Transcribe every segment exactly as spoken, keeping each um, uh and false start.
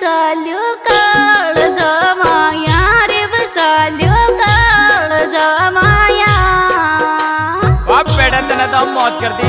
बसाल्यो काळज माया रे बसाल्यो काळज माया। बाप बेटा तने तो हम मौत कर दी।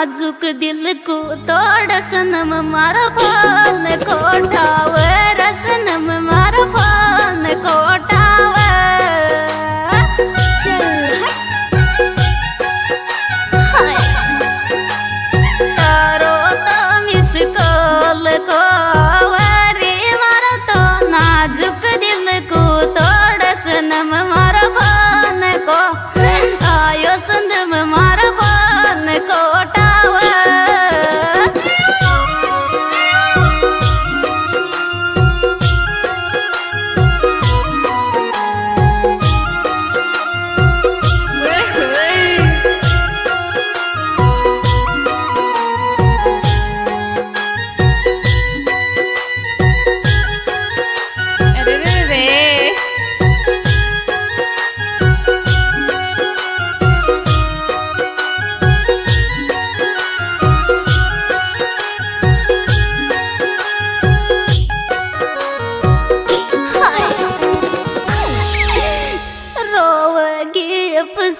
नाजुक दिल को तोड़ सनम मारा पान कोठावे रसनम मारा पान कोठावे। चल हाय तारो तो मिस कॉल को वे मारा तो नाजुक दिल को तोड़ सनम मारा पान को आयो सनम मारा पान को।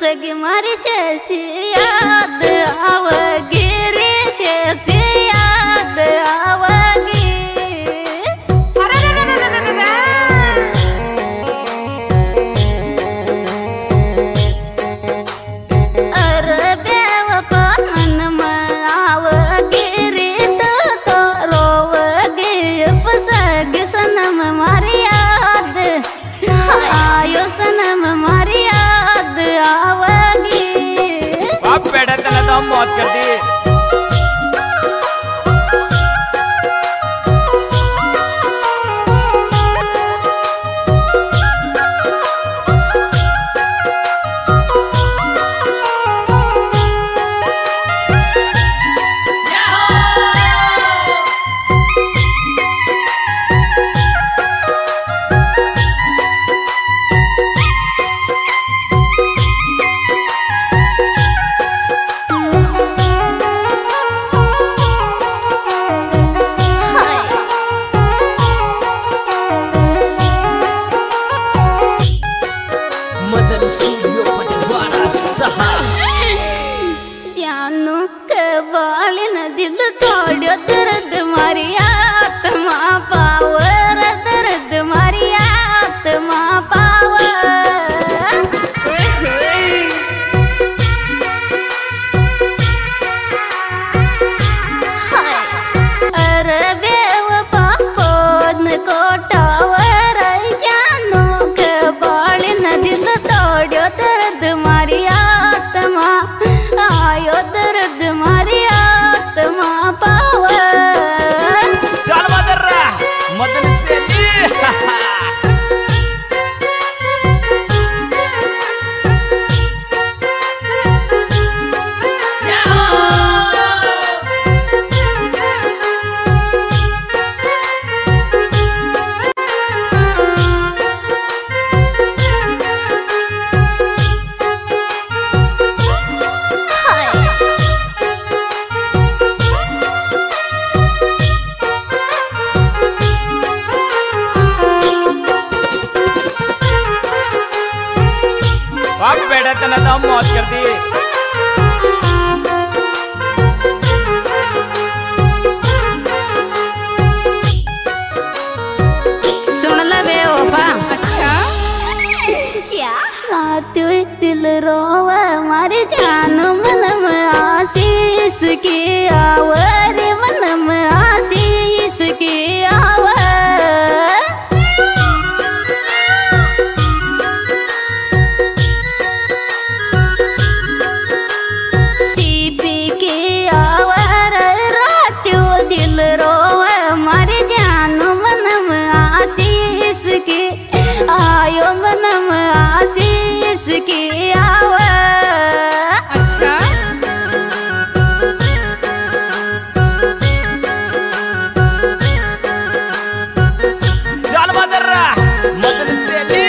सगे मारे से याद आवगी रे से याद आवगी। अरे बेवफा मन में आवगी रे तो तो रोवगी सगे सनम मारे याद आयो सनम मारे बेटा तने तो हम मौत कर दी। दिल तोड़ो दर्द मारी आत्मा पावर दर्द मारी आत्मा पावर। अरे बेवफा फोन को टावर जानो के बाल न दिल तोड़ो दर्द मारी आत्मा आयो दर्द मारी आत्मा। ज्ञान मनम आशीष के आवर मनम आशीष के आवर। आयो मनम आशीष के आवा। अच्छा जालवा दर्रा मदन तेली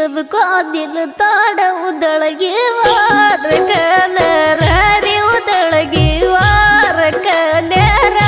सबको दिल ताड़ उदड़ गे वार कलर रे उदड़ गे वार कलर।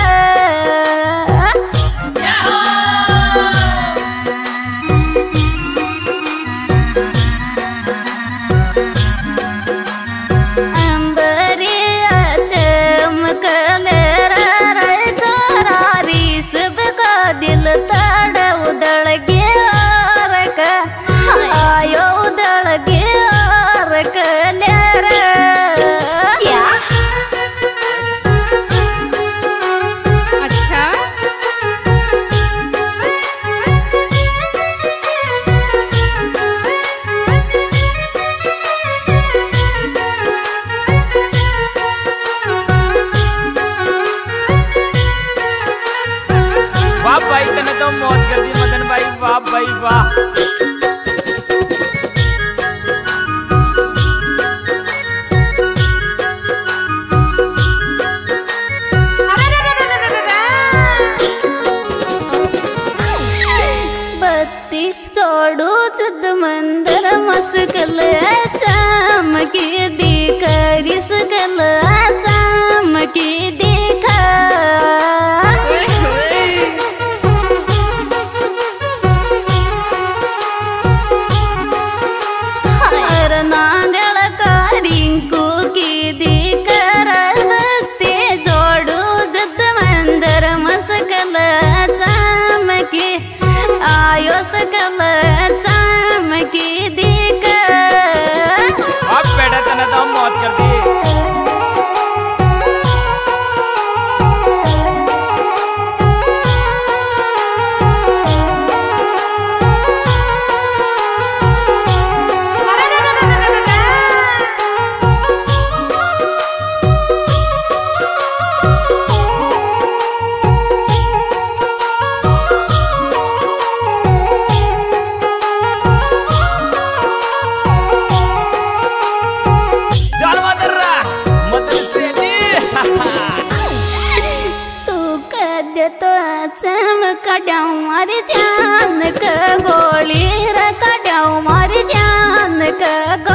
बत्ती चोड़ू चुद मंदर मस्कल शाम की देखा रिस्कल शाम की देखा। आयो सकल शाम की देख आप बेटा तना तो मौत कर दी। कटाऊ मर जान का गोली र कटाऊ मर जान का।